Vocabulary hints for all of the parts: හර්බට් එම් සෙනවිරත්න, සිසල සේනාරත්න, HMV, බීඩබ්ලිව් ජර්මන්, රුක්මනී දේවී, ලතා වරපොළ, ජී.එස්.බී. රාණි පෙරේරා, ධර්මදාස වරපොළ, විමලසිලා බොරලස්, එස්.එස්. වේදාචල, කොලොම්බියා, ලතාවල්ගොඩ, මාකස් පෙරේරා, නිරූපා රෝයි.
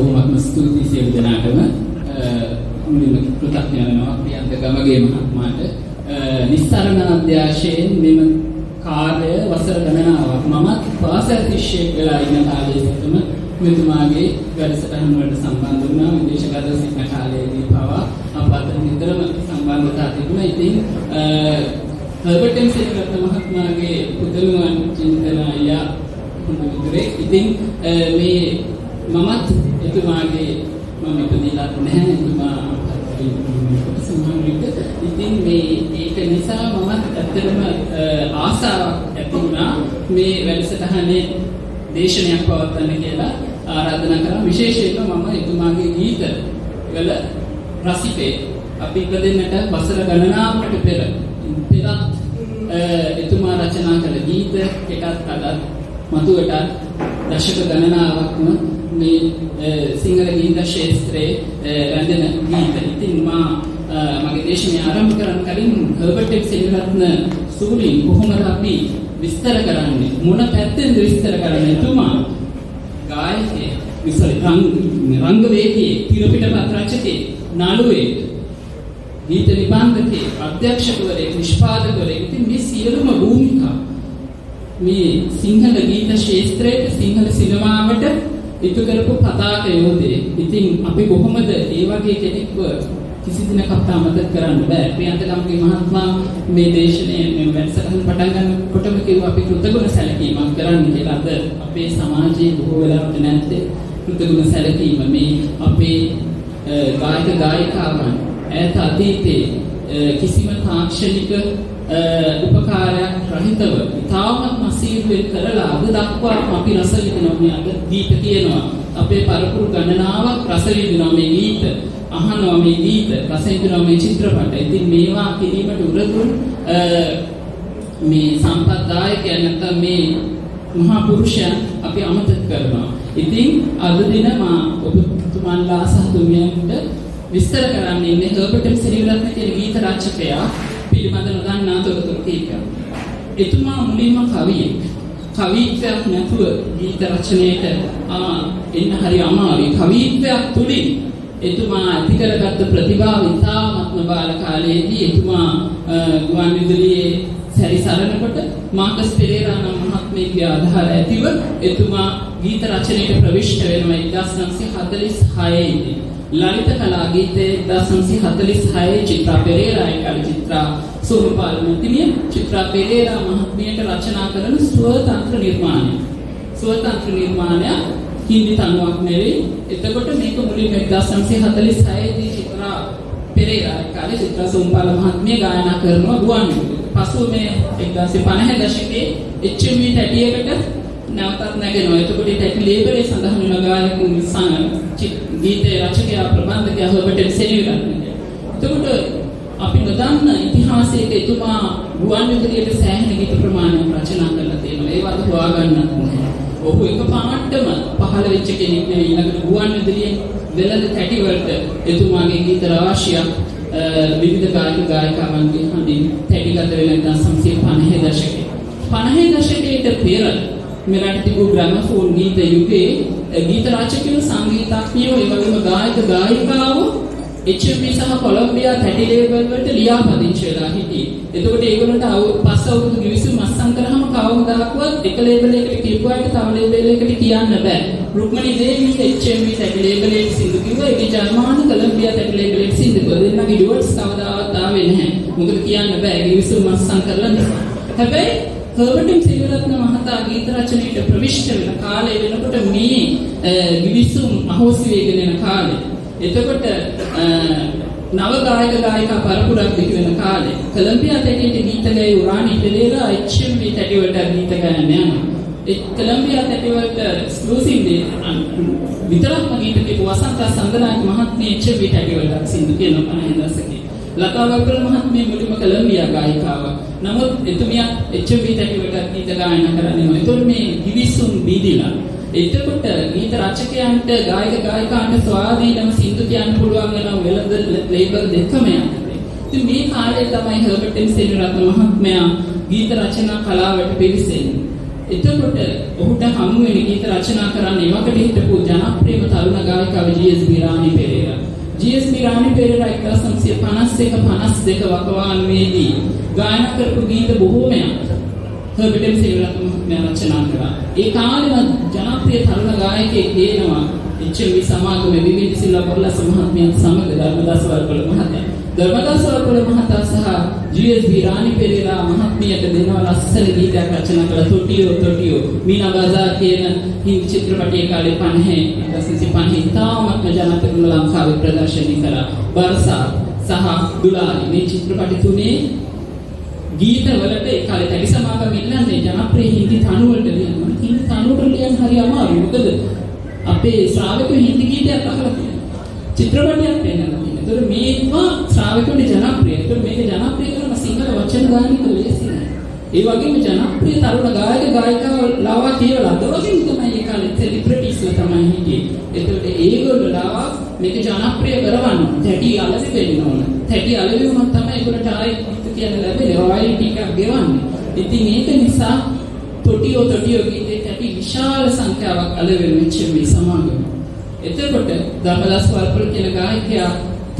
බොහොමත්ම ස්තුතියි සියලු දෙනාටම. මුලින්ම කෘතඥයනවා ප්‍රියන්ත ගමගේ මහත්මයාට. නිස්සාරණ අධ්‍යාශයෙන් මෙම කාර්ය වසර ගණනාවක් මමත් පාසල් ශිෂ්‍යෙක් වෙලා ඉන්න කාලයේ සිටම මෙතුමාගේ වැඩසටහන් වලට සම්බන්ධ වුණා. විදේශගත සිංහ කාලයේදී පවා අප අතර නිතරම සම්බන්ධතාව තිබුණා. ඉතින් හර්බට් එම් සෙනවිරත්න මහත්මයාගේ පුදුමවත් චින්තනය පුදුමකරේ. ඉතින් මේ මමත් එතුමාගේ මම ඉපදෙලා නැහැ එතුමා සම්මානීය. ඉතින් මේ ඒක නිසා මමත් ඇත්තටම ආසාවක් ඇති වුණා මේ වැඩසටහනේ දේශනයක් පවත්වන්න කියලා ආරාධනා කරා. විශේෂයෙන්ම මම එතුමාගේ ගීත වල රසිකේ අපි ඉපදෙන්නට වසර ගණනාවකට පෙර එතුමා රචනා කළ ගීත එකත් අදත් මතුවටත් දශක ගණනාවක්ම මේ සිංහල ගීත ශාස්ත්‍රයේ රැඳෙන ගීත. ඉතින් මගේ දේශනය ආරම්භ කරන්න කලින් හර්බට් එම් සෙනවිරත්න සූරින් කොහොමද අපි විස්තර කරන්නේ, මොන පැත්තෙන්ද විස්තර කරන්නේ? එතුමා ගායකයෙක්, රංගවේදියෙක්, තිරපිටපත් රචකයෙක්, නළුවෙක්, ගීත නිබන්ධකයෙක්, අධ්‍යක්ෂකවරයෙක්, නිෂ්පාදකවරයෙක්. ඉතින් මේ සියලුම භූමිකා මේ සිංහල ගීත ශාස්ත්‍රයේ සිංහල සිනමාවට ඉටු කරපු පතාක යෝධයෙක්. ඉතින් අපි කොහොමද ඒ වගේ කෙනෙක්ව කිසි දිනක අමතක කරන්න බෑ. ප්‍රියන්ත ගමගේ මහත්මයා මේ දේශනයේ මේ වැඩසටහන පටන් ගන්නකොටම කිව්වා අපි කෘතගුණ සැලකීමක් කරන්න කියලා. අද අපේ සමාජයේ බොහෝ වෙලාවට නැත්තේ කෘතගුණ සැලකීම. මේ අපේ ගායක ගායිකාවන් ඈත අතීතයේ කිසිම තාක්ෂණික උපකාරයක් රහිතව ඉතාමත් මසීරුවෙන් කරලා අද දක්වාම අපි රස විඳිනවා. මේ අද ගීත කියනවා අපේ පරපුරු ගණනාවක් රස විඳිනවා මේ ගීත අහනවා, මේ ගීත රස විඳිනවා, මේ චිත්‍රපට. ඉතින් මේවා කිරීමට උරදුන් මේ සම්පත් දායකයන් නැත්නම් මේ මහා පුරුෂයන් අපි අමතක කරනවා. ඉතින් අද දින මා ඔබතුමන්ලා සහ තුමියන්ට විස්තර කරන්න ඉන්නේ හර්බට් එම් සෙනවිරත්න කියන ගීත රචකයා පිළිබඳ නොදන්නා තොරතුරු කීපයක්. එතුමා මුලින්ම කවිත්වයක් නැතුව ගීත රචනයට එන්න හරි අමාරුයි. කවිත්වයක් තුලින් එතුමා ඇති කරගත් ප්‍රතිභාව ඉතාමත්ම බාල කාලයේදී එතුමා ගුවන් විදුලියේ සැරිසරනකොට මාකස් පෙරේරා නම් මහත්මයාගේ ආධාර ඇතිව එතුමා ගීත රචනයට ප්‍රවිෂ්ඨ වෙනවා 1946 ලලිත කලා ගීතයේ 1946 චිත්‍රා පෙරේරා එකල චිත්‍රා සෝමපාල මුතිමිය චිත්‍රා පෙරේරා මහත්මියට රචනා කරන ස්වතන්ත්‍ර නිර්මාණය හින්දි තනුවක් නෙවෙයි. එතකොට මේක මුලින්ම 1946 දී චිත්‍රා පෙරේරා එකල චිත්‍රා සෝමපාල මහත්මිය ගායනා කරනවා ගුවන්විදුලියට. පසුව මේ 1950 දශකයේ HMV ටැටියකට නැවතත් නැගෙනවා. එතකොට ටැටි ලේබලේ සඳහන් වෙන ගායකයන් ගීතේ රචකයා ප්‍රබන්ධකයා හර්බට් එම් සෙනවිරත්න. එතකොට අපි නොදන්න ඉතිහාසයක එතුමා ගුවන් විදුලියට සෑහෙන ගීත ප්‍රමාණයක් රචනා කරලා තියෙනවා. ඒවත් හොයාගන්නත් නැහැ. ඔහු එකපාරටම පහළ වෙච්ච කෙනෙක් නෙවෙයි. ඊළඟට ගුවන් විදුලියේ වෙළඳ තැටි වලට එතුමාගේ ගීත රාශියක් විවිධ ගායකයන්ගේ හඳින් තැටිගත වෙන 1950 දශකයේ 50 දශකයට පෙර මෙරට තිබූ ග්‍රැමෆෝන් ගීත යුගයේ ගීත රචකයෝ, සංගීතඥයෝ, ඒ වගේම ගායක ගායිකාවෝ HMV සහ කොලොම්බියා තැටි ලේබල් වලට ලියාපදිංචි වෙලා හිටියේ. එතකොට ඒගොල්ලන්ට පස්ස අවුරුදු ගිවිසුම් අත්සන් කරාම කවදාවත් එක ලේබල් එකකට කිව්වට තව ලේබල් එකකට කියන්න බෑ. රුක්මනී දේවී HMV තැටි ලේබල් එකට සින්දු කිව්වා. ඒක ජර්මන් කොලොම්බියා තැටි ලේබල් එකට සින්දු කිව්වා. දෙන්නගේ ඩිවෝට්ස් කවදාවත් ආවේ නැහැ. මොකද කියන්න බෑ ගිවිසුම් අත්සන් කරලා නිසා. හැබැයි හර්බට් එම් සෙනවිරත්න මහතා ගීත රචනයට ප්‍රවිෂ්ඨ වෙන කාලය වෙනකොට මේ විවිසුම් අහෝසි වේගෙන යන කාලය. එතකොට නව ගායක ගායිකා පරපුරක් දික් වෙන කාලය. කොලොම්බියා තැටියට ගීත ගැයූ රාණි පෙරේරා HMV තැටි වලට ගීත ගායන යනවා. ඒ කොලොම්බියා තැටි වලට ස්ලූසින් දේ විතරක්ම ගීත කියපු වසන්ත සංගනායක මහත්මිය HMV තැටි වලට සින්දු කියනවා 50 දශකයේ. ලතා වග්ගල මහත්මිය මුලින්ම කොලොම්බියා ගායිකාවක්. නමුත් එතුමියා HMV තැටිවලට ගීත ගායනා කරන්නේ. ඒතොර මේ ගිවිසුම් බීදිලා. එතකොට ගීත රචකයන්ට, ගායක ගායිකාන්ට ස්වාධීනව සින්දු කියන්න පුළුවන් වෙන වෙළඳ ලේබල් දෙකම යන්නේ. ඉතින් මේ කාලේ තමයි හර්බට් එම් සෙනවිරත්න මහත්මයා ගීත රචනා කලාවට පිවිසෙන්නේ. එතකොට ඔහුට හමු වෙන ගීත රචනා කරන්න එවකට හිටපු ජනප්‍රියම තරුණ ගායිකාව ජී.එස්.බී. රාණි පෙරේරා. ජී.එස්.බී. රාණි පෙරේරා 1951 වකවානුවේදී ගායනා කරපු ගීත බොහෝමයක් හර්බට් එම් සෙනවිරත්න මහත්මයා රචනා කළා. ඒ කාලෙම ජනප්‍රිය තරුණ ගායකයෙක් වෙනවා එච්.එම්.වී. සමාගමේ විවිධ සිල්වා බොරලස මහත්මයා සමග ධර්මදාස වරපොළ මහත්මයා. ධර්මදාස වරපොළ මහතා සහ ජී.එස්.බී. රාණි පෙරේරා මහත්මියට දෙනවා ලස්සන ගීතයක් රචනා කළ තොටියෝ තොටියෝ මීනා බාසා කියන හින්දි චිත්‍රපටයේ කාලේ 1950 ඉතාමත් ජනප්‍රිය ලංකාවේ ප්‍රදර්ශනය කළා. වර්ෂා සහ දුලාලි මේ චිත්‍රපට තුනේ ගීතවලට ඒ කාලේ තනි සමාගම ඉන්නන්නේ ජනප්‍රිය හින්දි තනුවලට දෙනවා. හින්දි තනුවට ලියන්න හරි අමාරුයි. මොකද අපේ ශ්‍රාවකයෝ හින්දි ගීතයක් අහලා තියෙනවා. චිත්‍රපටයක් පෙන්නනවා. ඒතර මේක ශ්‍රාවකයන්ට ජනප්‍රිය. ඒතර මේක ජනප්‍රිය කරන සිංහල වචන ගායනික ලේසියි. ඒ වගේම ජනප්‍රිය තරුණ ගායක ගායිකාව ලාවා කියලා. ඒ වගේම තමයි ඒ කාලේ සෙලිබ්‍රිටිස්ලා තමයි හිටියේ. ඒතකොට ඒගොල්ලෝ ලාවා මේක ජනප්‍රිය කරවන්න තැටි අලෙවි වෙන්න ඕන. තැටි අලෙවි වුණොත් තමයි ඒගොල්ලෝ ටායිට් කියන ලැබෙන්නේ. රොයල්ටි ටිකක් ගෙවන්නේ. ඉතින් ඒක නිසා තොටියෝ තොටියෝ ගීතේ තැටි විශාල සංඛ්‍යාවක් අලෙවි වෙච්ච මේ සමාගම. එතකොට ධර්මදාස වරපොළ කියන ගායකයා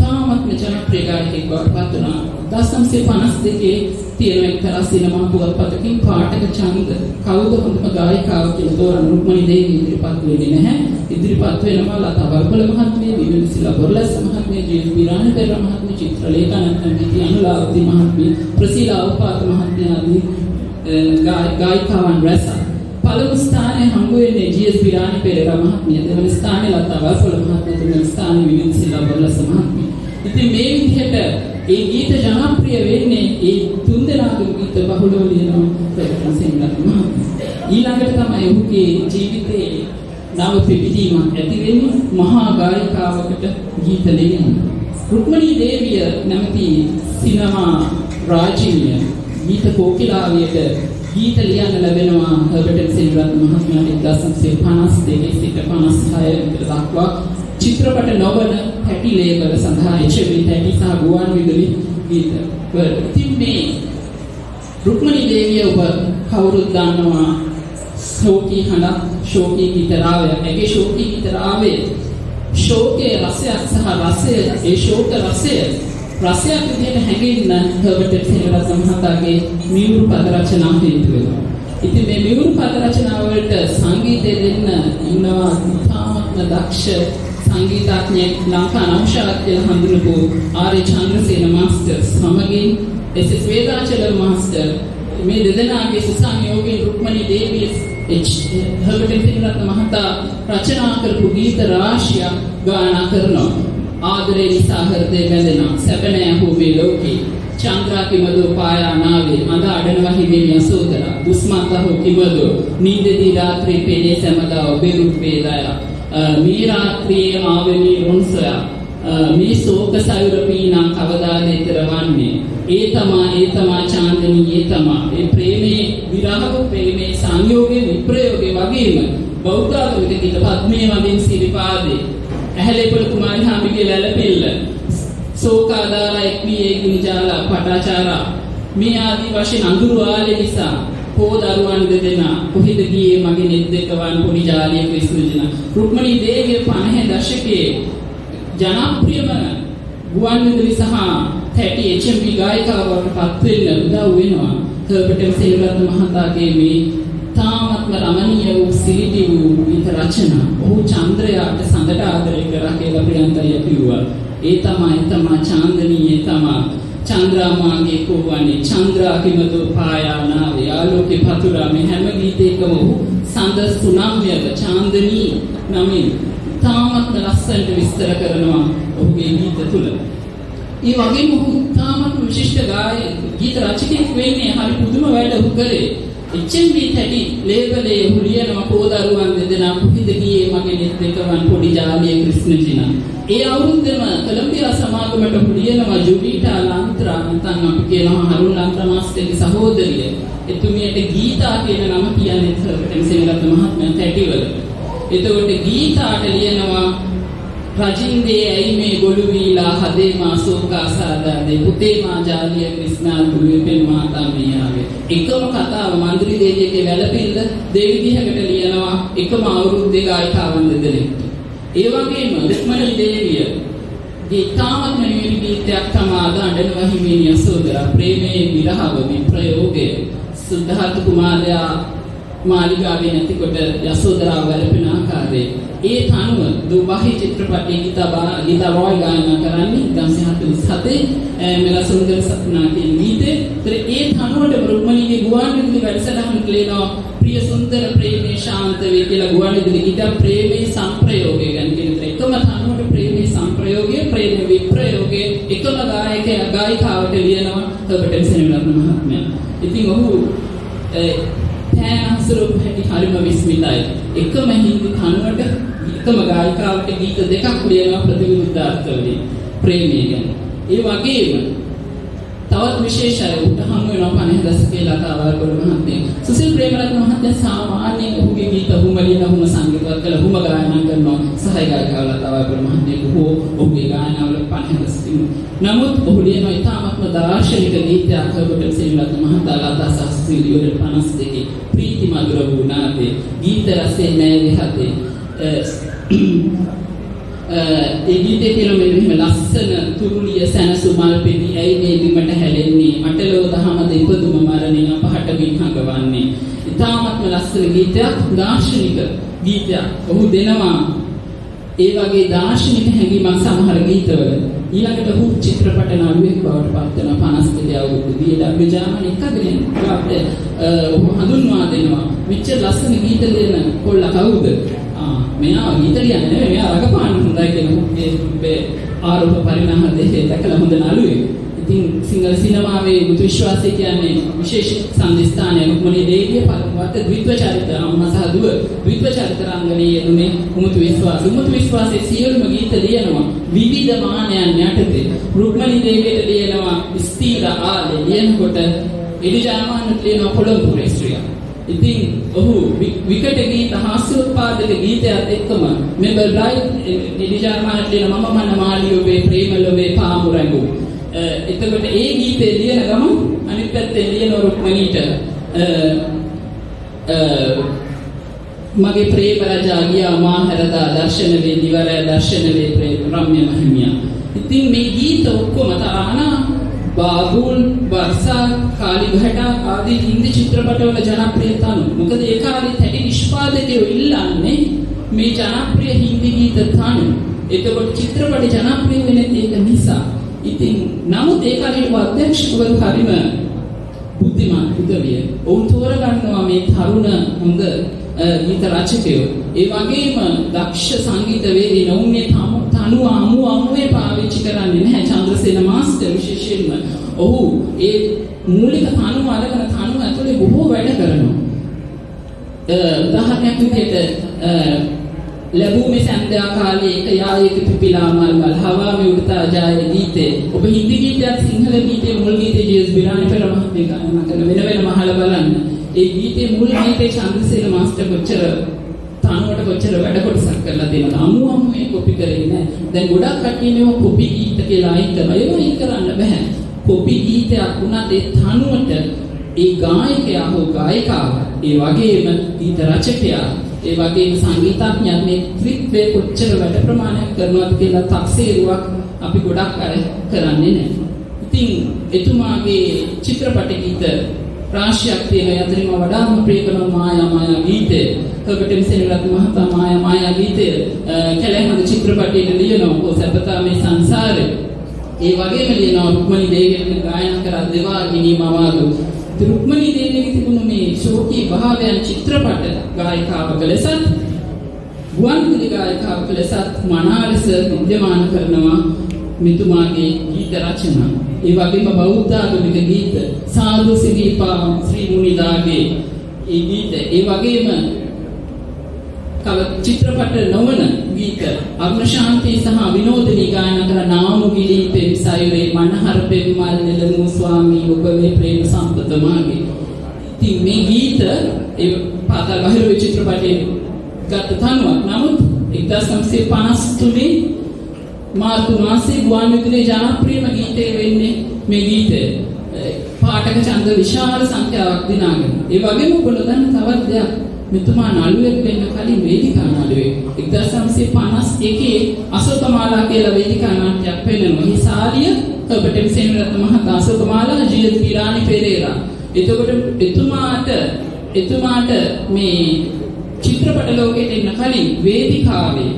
තාමත් ජනප්‍රිය ගායකයෙක් බවට පත් වුණා. 1952 තියෙන එක්තරා සිනමා පුවත්පතකින් පාඨක ඡන්ද කවුද හොඳම ගායිකාව කියලා තෝරන රුක්මනී දේවී ඉදිරිපත් වෙන්නේ නැහැ. ඉදිරිපත් වෙනවා ලතා වරපොළ මහත්මිය, විමලසිලා බොරලස් මහත්මිය, ජී.එස්.බී. රාණි පෙරේරා මහත්මිය, චිත්‍රලේඛන අනුකම්පිත අනුලාවති මහත්මිය, ප්‍රසීලා උපාත මහත්මිය ආදී ගායිකාවන් රැසක්. පළමු ස්ථානයේ හමු වෙන්නේ ජී.එස්.බී. රාණි පෙරේරා මහත්මිය, දෙවන ස්ථානයේ ලතා වරපොළ මහත්මිය, තුන්වන ස්ථානයේ විමලසිලා බොරලස් මහත්මිය. ඉතින් මේ විදිහට ඒ ගීත ජනප්‍රිය වෙන්නේ ඒ තුන්දෙනාගේ ගීත බහුලව ලියනවා ප්‍රේම සෙනවිරත්න. ඊළඟට තමයි ඔහුගේ ජීවිතයේ නව පිපිදීමක් ඇති වෙන්නේ මහා ගායිකාවකට ගීත ලියන. රුක්මනී දේවිය නැමැති සිනමා රාජිනිය ගීත කෝකිලාවියට ගීත ලියන්න ලැබෙනවා හර්බට් එම් සෙනවිරත්න මහත්මයාට 1952 සිට 56 විතර දක්වා. චිත්‍රපට නොවන තැටි ලේබල සඳහා එච්.එම්.වී. තැටි සහ ගුවන් විදුලි ගීත වල තිබේ. රුක්මනී දේවිය ඔබ කවුරුත් දන්නවා ශෝකී හඬ ශෝකී ගීතරාවය. ඒකේ ශෝකී ගීතරාවේ ශෝකයේ රසයක් සහ රසය ඒ ශෝක රසයක් විදිහට හැඟෙන්න හර්බට් එම් සෙනවිරත්න මහතාගේ මියුරු පද රචනා හේතු වෙනවා. ඉතින් මේ මියුරු පද රචනා වලට සංගීතය දෙන්න ඉන්නවා තාමත්ම දක්ෂ සංගීතඥයෙක් ලංකා අනුශාසක හඳුනපු ආර්.ඒ. චන්ද්‍රසේන මාස්ටර් සමගින් එස්.එස්. වේදාචල මාස්ටර් මේ දෙදෙනාගේ සුසංයෝගයෙන් රුක්මනී දේවිය හර්බට් එම් සෙනවිරත්න මහතා රචනා කරපු ගීත රාශියක් ගායනා කරනවා. ආදරේ නිසා හෘදේ බැඳෙනවා, සැප නෑ හොබේ ලෝකේ, චන්ද්‍රා කිමදෝ පායා නාවේ, මඳ අඩනවා හිමේ යසෝදරා, දුස්මන්තහෝ කිමදෝ නින්දදී රාත්‍රියේ පෙනේ සැමදා ඔබේ රූප වේදයා, මේ රාත්‍රියේ ආවෙමි රොන්සයා, මේ ශෝක සයුර පීනා කවදාද ඉතරවන්නේ, ඒ තමා චාන්දනී, ඒ තමා මේ ප්‍රේමයේ විරහක ප්‍රේමයේ සංයෝගයේ විප්‍රයෝගයේ වගේම බෞද්ධාගමික ගීත පද්මයේ වදින් සිරිපාදේ ඇහැලේපොළ කුමාරි හාමිගේ වැලපෙල්ල, ශෝකාදාලා එක්මියේ ගුණජාලා පටාචාරා මේ ආදී වශයෙන් අඳුරු ආලේ නිසා හෝ දරුවන් දෙදෙනා කොහෙද ගියේ මගේ නෙද්දකවන් පොඩි ජාලියක විශ්වජන. රුක්මනී දේවිය 50 දශකයේ ජනප්‍රියම ගුවන්විදුලි සහ තැටි එච්.එම්.වී. ගායිකාවට පත් වෙන්න උදව් වෙනවා හර්බට් එම් සෙනවිරත්න මහතාගේ මේ තාමත්ම රමණීය වූ සිරිති වූ ගීත රචනා. ඔහු චන්ද්‍රයාට සඳට ආදරය කරා කියලා ප්‍රියන්තය කිව්වා. ඒ තමා චාන්දනී, ඒ තමා චන්ද්‍රා මාගේ කෝවන්නේ, චන්ද්‍රා කිමදෝ පායා නාවේ, ආලෝකේ පතුරා මේ හැම ගීතයකම ඔහු සඳ සුනම්‍යක චාන්දනී නමින් තාමත් ලස්සනට විස්තර කරනවා ඔහුගේ ගීත තුල. ඒ වගේම ඔහු තාමත් විශිෂ්ට ගීත රචකයෙක් වෙන්නේ හරි පුදුම වැඩ ඔහු කරේ. එච්.එම්.වී. තැටි ලේබලේ ඔහු ලියනවා හෝ දරුවන් දෙදෙනා කොහෙද ගියේ මගේ නෙද්දකවන් පොඩි ජාලිය ක්‍රිෂ්ණජිනා. ඒ අවුරුද්දේම කොලොම්බියා සමාගමට ඔහු ලියනවා ජුඩීටා ලාන්ත්‍රා නැත්නම් අපි කියනවා හරුන් ලාන්ත්‍රා මාස්ටර්ගේ සහෝදරිය. එතුමියට ගීතා කියන නම කියන්නේ හර්බට් එම් සෙනවිරත්න මහත්මයා තැටිවල. එතකොට ගීතාට ලියනවා රජින්දේ ඇයි මේ ගොළු වීලා හදේ මා ශෝකාසාදාදේ පුතේ මා ජාලිය ක්‍රිෂ්ණා දුවේ පෙම් මාතා මේ ආවේ එකම කතාව මන්දිරි දෙවියගේ වැළපිල්ල දෙවිදිහකට ලියනවා එකම අවුරුද්දේ ගායකවන් දෙදෙනෙක්. ඒ වගේම රුක්මනී දේවිය ගේ තාමත් මෙවැනි ගීතයක් තමයි අඬනවා හිමිනිය සෝදරා ප්‍රේමයේ විරහව විප්‍රයෝගය සුද්ධාතු කුමාරයා මාලිගාවේ නැතිකොට යසෝදරාව වැළපෙන ආකාරයේ ඒ තනුව දුබහි චිත්‍රපටයේ ගීතවල ගායනා කරන්නේ 1947 මෙලසුන්දර සත්නාගේ ගීතේ. ඒ තනුවට රුක්මනීගේ ගුවන්විදුලි වැඩසටහන කියනවා ප්‍රිය සුන්දර ප්‍රේමේ ශාන්ත වේ කියලා ගුවන්විදුලි ගීත ප්‍රේමේ සංප්‍රයෝගය ගැන කියනවා. ඒකම තනුවට ප්‍රේමේ සංප්‍රයෝගය ප්‍රේම විප්‍රයෝගය එකම ගායකයා ගායිකාවට ලියනවා හර්බට් එම් සෙනවිරත්න මහත්මයා. ඉතින් ඔහු තෑන හසුරුව හැටි හරිම විශ්මිතයි. එකම හින්දු තනුවට එකම ගායිකාවට ගීත දෙකක් ලියනවා ප්‍රතිවිරුද්ධාර්ථවලින් ප්‍රේමය ගැන. ඒ වගේම තවත් විශේෂයි උට හමු වෙනවා 50 දශකයේ ලතාවල්ගොඩ මහත්මිය. සුසිල් ප්‍රේමරත්න මහත්මිය සාමාන්‍යයෙන් ඔහුගේ ගීත ඔහුම ලියන ඔහුම සංගීතවත් කරලා ඔහුම ගායනා කරනවා සහාය ගායිකාව ලතාවල්ගොඩ මහත්මිය ඔහුගේ ගායනාවල 50 දශකයේ. නමුත් ඔහු ලියන ඉතාමත්ම දාර්ශනික ගීතයක් ඔබට සෙනවිරත්න මහතා ලතා සාස්ත්‍රීය 52 ප්‍රීති මధుර වූ නාදේ ගීත රසයෙන් නැවේ හදේ ඒ ගීතේ කියලා මෙන්න ලස්සන තුරුලිය සැනසුමල් පෙනී ඇයි මේ බිමට හැලෙන්නේ අටලෝ දහමද ඉපදුම මරණය අපහට බින් හඟවන්නේ. ඉතාමත්ම ලස්සන ගීතයක් දාර්ශනික ගීතයක් ඔහු දෙනවා. ඒ වගේ දාර්ශනික හැඟීමක් සමහර ගීතවල ඊළඟට ඔහු චිත්‍රපට නළුවෙක් බවට පත් වෙනවා 52 අවුරුද්දේ ලැබෙජාමන එකදෙන අපිට ඔහු හඳුන්වා දෙනවා මෙච්චර ලස්සන ගීත දෙන කොල්ල කවුද මෙයා ගීත ලියන්නේ නෙවෙයි මෙයා රඟපාන්න හොඳයි කියන්නේ ආරෝප පරිණාම දෙකේ දැකලා හොඳ නළුවෙක්. ඉතින් සිංහල සිනමාවේ මුතු විශ්වාසය කියන්නේ විශේෂ සංදිස්ථානය රුක්මනී දේවිය පළමුවට ද්විත්ව චරිත අම්මා සහ දුව ද්විත්ව චරිත රංගනීය දුනේ මුතු විශ්වාසයේ සියලුම ගීත ලියනවා විවිධ මානයන් යටතේ රුක්මනී දේවියට ලියනවා ස්ථීර ආලේ ලියනකොට එලිජාමාන්ට ලියනවා කොළඹ රේස්ත්‍රිය. ඉතින් ඔහු විකට ගීත හාස්‍යෝත්පාදක ගීතයත් එක්කම මෙබල් රයිට් එලිජාමාන්ට ලියන මම මන මාළිය ඔබේ ප්‍රේම ලොවේ පාමු රැඟු. එතකොට ඒ ගීතේ ලියන ගමන් අනිත් පැත්තේ ලියන රුක්මනීට මගේ ප්‍රේම රජා ගියා මාහරදා දර්ශන වේ දිවරය දර්ශන වේ ප්‍රේම රම්‍ය මහිමියා. ඉතින් මේ ගීත ඔක්කොම තානා බාබුල් වර්සා කාලිඝටා ආදී හින්දි චිත්‍රපටවල ජනප්‍රිය තනු. මොකද ඒ කාලේ තැටි නිෂ්පාදකයෝ ඉල්ලන්නේ මේ ජනප්‍රිය හින්දි ගීත තනු. එතකොට චිත්‍රපට ජනප්‍රිය වෙන්නේ ඒක නිසා. ඉතින් නමුත් ඒ කාලේ අධ්‍යක්ෂකවරු හරිම බුද්ධිමත් උදවිය. ඔවුන් තෝරගන්නවා මේ තරුණ හොඳ ගීත රචකයෝ. ඒ වගේම දක්ෂ සංගීතවේදී නෝන්නේ තනුව අමුවේ පාවිච්චි කරන්නේ නැහැ. චන්ද්‍රසේන මාස්ටර් විශේෂයෙන්ම ඔහු ඒ මූලික තනුව අරගෙන තනුව ඇතුලේ බොහෝ වැඩ කරනවා. උදාහරණයක් විදිහට ලැබුමේ සන්ධ්‍යා කාලයේ එක යායකෙකු පිපිලා මල්වල් හවා මේ උඩතා ජායේ ගීතේ ඔබ හින්දි ගීතයක් සිංහල ගීතේ මුල් ගීතේ ජේස් බිරානි පෙරමහ මේ ගායනා කරන වෙන වෙනම අහලා බලන්න. ඒ ගීතේ මුල් ගීතේ චන්ද්‍රසේන මාස්ටර් කොච්චර තනුවට කොච්චර වැඩ කොටසක් කරලා දෙනවද අමු මේ කොපි කරේ නැහැ. දැන් ගොඩක් කට්ටියනේ කොපි ගීත කියලා අයින් කරනවා. ඒක අයින් කරන්න බෑ. කොපි ගීතයක් වුණත් ඒ තනුවට ඒ ගායකයා හෝ ගායිකාව ඒ වගේම ගීත රචකයා ඒ වගේම සංගීතඥයන් මේ ත්‍රිත්වයේ කොච්චර වැඩ ප්‍රමාණයක් කරනවද කියලා තක්සේරුවක් අපි ගොඩක් අර කරන්නේ නැහැ. ඉතින් එතුමාගේ චිත්‍රපට ගීත රාශියක් තියෙනවා. යතරිම වඩාම ප්‍රිය කරන මායා ගීතය හර්බට් එම් සෙනවිරත්න මහතා මායා ගීතය කැලේහඳ චිත්‍රපටයේ ලියනවා කොසපතා මේ සංසාරේ. ඒ වගේම ලියනවා රුක්මනී දේවියන් ගායනා කරන දෙවා ගිනි මවාදු. රුක්මනී දේවියගේ තිබුණු මේ ශෝකී භාවයන් චිත්‍රපට ගායිකාවක ලෙසත් ගුවන්විදුලි ගායිකාවක ලෙසත් මනාලෙස විද්‍යමාන කරනවා මෙතුමාගේ ගීත රචනා. ඒ වගේම බෞද්ධ ආගමික ගීත සාදු සිරිපා ශ්‍රී මුනිදාගේ ඒ ගීත ඒ වගේම චිත්‍රපට නොවන ගීත අග්න ශාන්ති සහ විනෝදිනී ගායනා කරන නාමුගිලී පෙම්සයුරේ මනහර පෙම්මල් නෙළමු ස්වාමී ඔබ මේ ප්‍රේම සම්පත මාගේ. ඉතින් මේ ගීත ඒ පාතල් බහිර චිත්‍රපටයේ ගත තනුවක්. නමුත් 1953 මාර්තු මාසයේ ගුවන් විදුලියේ ජනප්‍රියම ගීතය වෙන්නේ මේ ගීතය. පාඨක ඡන්ද විශාල සංඛ්‍යාවක් දිනාගෙන. ඒ වගේම ඔබලා දන්න තවත් දෙයක් මෙතුමා නළුවෙක් වෙන්න කලින් වේදිකා නළුවෙක් 1951 අශෝකමාලා කියලා වේදිකා නාට්‍යයක් පෙන්වනවා. මේ සාලිය හර්බට් එම් සෙනවිරත්න මහතා අශෝකමාලා ජීල් පිරාණි පෙරේරා. එතකොට එතුමාට මේ චිත්‍රපට ලෝකෙට එන්න කලින් වේදිකාවේ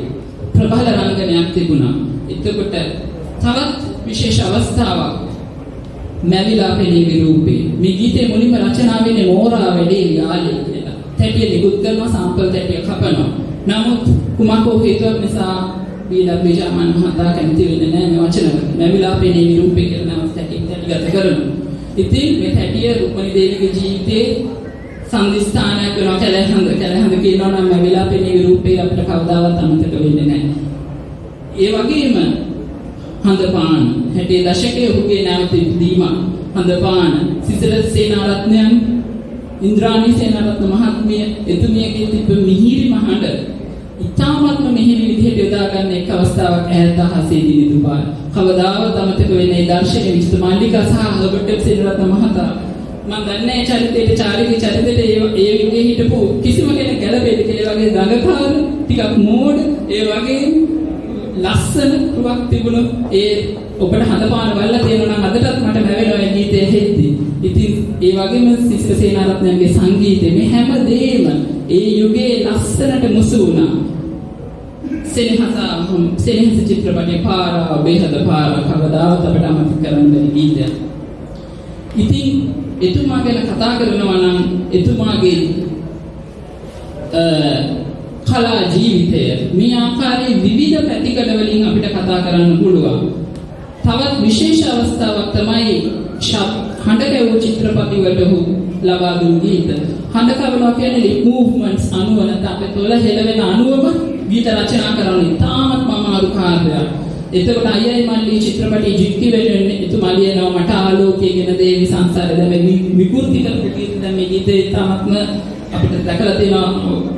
ප්‍රබල රංගනයක් තිබුණා. එතකොට තවත් විශේෂ අවස්ථාවක් මැවිලා පෙනී විරූපේ මේ ගීතේ මුලින්ම රචනා වෙන්නේ මෝරා වැඩේ යාළේ කියලා. තැටිය නිකුත් කරනවා සාම්පල් තැටිය කපනවා. නමුත් කුමකෝ හේතුවක් නිසා බීඩබ්ලිව් ජර්මන් මහතා කැමති වෙන්නේ නැහැ මේ වචන. මැවිලා පෙනී විරූපේ කියලා නම් තැටිය ගත කරනවා. ඉතින් මේ තැටිය රුක්මනී දේවියගේ ජීවිතේ සම්දිස්ථානයක් වෙනවා. කැලහඳ කියනවා නම් මැවිලා පෙනී විරූපේ අපිට කවදාවත් අමතක වෙන්නේ නැහැ. ඒ වගේම හඳපාන 60 දශකයේ ඔහුගේ නැවතීම හඳපාන සිසල සේනාරත්නයන් ඉන්ද්‍රාණී සේනාරත්න මහත්මිය එතුමියගේ තිබ්බ මිහිරි මහඬ ඉතාමත්ම මිහිරි විදිහට යොදා ගන්න එක් අවස්ථාවක් 1970 දී දුපාර කවදාවත් අමතක වෙන්නේ නැහැ. දර්ශන විශ්ව මාලිකා සහ හර්බට් සේනාරත්න මහතා මම දන්නේ චරිතයේ ඒ විදිහේ හිටපු කිසිම කෙනෙක් ගැළපෙන්නේ කියලා වගේ දඟකාර ටිකක් මෝඩ ඒ වගේ ලස්සන රුවක් තිබුණු ඒ ඔබට හඳපාන බලලා තියෙනවා නම් අදටත් මට වැවෙනවා ඒ ගීතයේ හෙද්දි. ඉතින් ඒ වගේම සිසල සේනාරත්නගේ සංගීතය මේ හැමදේම ඒ යුගයේ ලස්සනට මුසු වුණා. සෙනෙහස චිත්‍රපටයේ පාරා බෙහෙද පාරා කවදාවත් අපිට අමතක කරන්න බැරි ගීතය. ඉතින් එතුමා ගැන කතා කරනවා නම් එතුමාගේ කලා ජීවිතය මේ ආකාරයේ විවිධ පැතිකඩ වලින් අපිට කතා කරන්න පුළුවන්. තවත් විශේෂ අවස්ථාවක් තමයි හඬ කැවූ චිත්‍රපටි වලට ලබා දුන් ගීත. හඬ කවනවා කියන්නේ මූව්මන්ට්ස් අනුව නැත්නම් තොල හෙලවෙන අනුවම ගීත රචනා කරන ඉතාමත් අමාරු කාර්යයක්. එතකොට අයයි මල්ලි චිත්‍රපටි ජික්ටි වෙන්නේ එතුමා ලියනවා මට ආලෝකයේ ගෙන දේවි සංසාරේ දැන් විකෘති කරපු ගීත දැන් මේ ගීතේ ඉතාමත්ම අපිට දැකලා තියෙනවා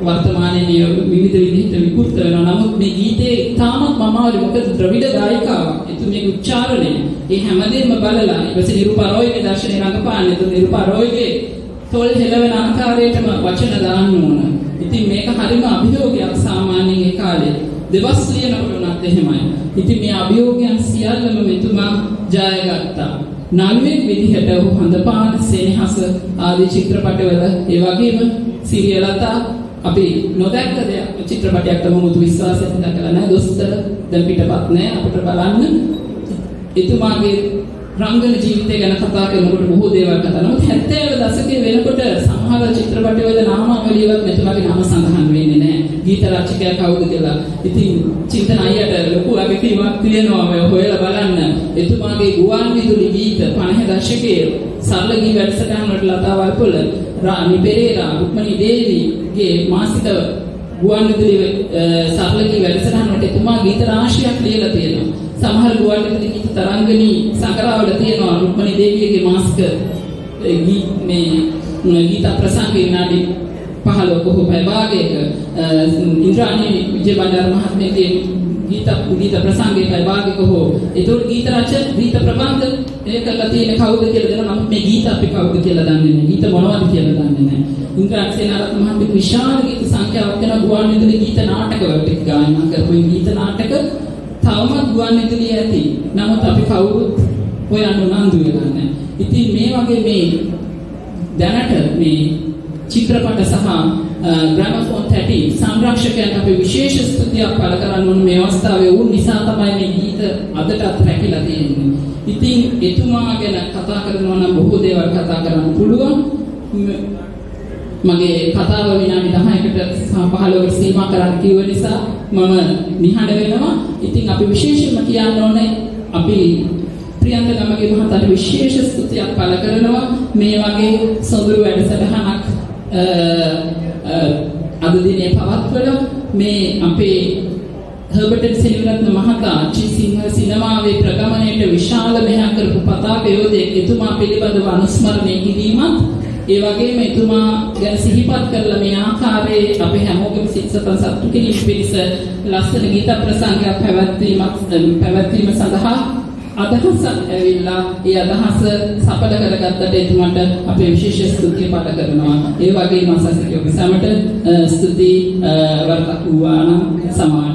වර්තමානයේ විවිධ විදිහට විකෘත වෙනවා. නමුත් මේ ගීතේ තාමත් මමාවලි මොකද ද්‍රවිඩ ගායිකාවක්. එතුමියගේ උච්චාරණය ඒ හැමදේම බලලා ඊපස්සේ නිරූපා රෝයිගේ දර්ශනය රඟපාන්න. එතකොට නිරූපා රෝයිගේ තොල් හෙලවෙන ආකාරයටම වචන දාන්න ඕන. ඉතින් මේක හරිම අභියෝගයක් සාමාන්‍යයෙන් ඒ කාලේ. දෙබස් ලියනකොට උනත් එහෙමයි. ඉතින් මේ අභියෝගයන් සියල්ලම මෙතුමා ජයගත්තා. නළුවෙක් විදිහට ඔහු හඳපාන සෙනෙහස ආදී චිත්‍රපටවල ඒ වගේම සිරියලතා අපි නොදැක්ක දෙයක් චිත්‍රපටයක් තමයි මුතු විශ්වාසයෙන් දැකලා නැහැ. දොස්තර දැන් පිටපත් නැහැ අපිට බලන්න. එතුමාගේ රංගන ජීවිතය ගැන කතා කරනකොට බොහෝ දේවල් කතා කරනවා. 70 දශකයේ වෙනකොට සමහර චිත්‍රපටවල නාමාවලියවත් මෙතුමාගේ නම සඳහන් වෙන්නේ නැහැ. ගීත රචකයා කවුද කියලා. ඉතින් චින්තන අයියට ලොකු අගතියක් තියෙනවා මේ හොයලා බලන්න. එතුමාගේ ගුවන් විදුලි ගීත 50 දශකයේ සරල ගී වැඩසටහන් වලට ලතා වල්පොල රානි පෙරේරා රුක්මනී දේවිගේ මාසික ගුවන් විදුලි සරල ගී වැඩසටහන් වලට එතුමා ගීත රාශියක් ලියලා තියෙනවා. සමහර ගුවන් විදුලි ගීත තරංගනී සංග්‍රහවල තියෙනවා රුක්මනී දේවියගේ මාසික ගීත ප්‍රසංග විනාඩි 15 කොහොම භාගයක ඉන්ද්‍රාණී විජයබණ්ඩාර මහත්මියගේ ගීත ප්‍රසංගයේ භාගයක හෝ ඒතොර ගීත රචන ගීත ප්‍රබන්ධ ඒකලා තියෙන කවුද කියලා දෙනවා. නමුත් මේ ගීත අපි කවුද කියලා දන්නේ නැහැ. ගීත මොනවද කියලා දන්නේ නැහැ. ඉන්ද්‍රාණී සේනාරත්න මහත්මිය විශාල ගීත සංඛ්‍යාවක් වෙන ගුවන් විදුලි ගීත නාටකවලට ගායනා කරපු ගීත නාටක තවමත් ගුවන් විදුලිය ඇති. නමුත් අපි කවුරුත් හොයන්න උනන්දු වෙලා නැහැ. ඉතින් මේ වගේ මේ දැනට මේ චිත්‍රපට සහ ග්‍රැමෆෝන් 30 සංරක්ෂකයන්ට අපි විශේෂ ස්තුතියක් පළ කරන්න ඕන මේ අවස්ථාවේ. උන් නිසා තමයි මේ ගීත අදටත් රැකිලා තියෙන්නේ. ඉතින් එතුමා ගැන කතා කරනවා නම් බොහෝ දේවල් කතා කරන්න පුළුවන්. මගේ කතාව විනාඩි 10කට 15කට සීමා කරලා කිව්ව නිසා මම නිහඬ වෙනවා. ඉතින් අපි විශේෂයෙන්ම කියන්න ඕනේ අපි ප්‍රියන්ත ගමගේ මහතාට විශේෂ ස්තුතියක් පළ කරනවා මේ වගේ සොඳුරු වැඩසටහනක් අද දිනේ පවත්වන මේ අපේ හර්බට් එම් සෙනවිරත්න මහතා චිසිංහ සිනමාවේ ප්‍රගමණයට විශාල මෙහෙයක් කරපු පතාකයෝදේ එතුමා පිළිබඳව අනුස්මරණය කිරීමත් ඒ වගේම එතුමා ගැන සිහිපත් කරලා මේ ආකාරයේ අපේ හැමෝගෙම සිත්සතන් සතුටු කිරීම පිණිස ලස්සන ගීත ප්‍රසංගයක් පැවැත්වීම සඳහා අදහසක් ඇවිල්ලා ඒ අදහස සඵල කරගත්තට එතුමට අපේ විශේෂ ස්තුතිය පළ කරනවා. ඒ වගේම අසසිකයෝ සමට ස්තුති වර්තකුවාන සමාන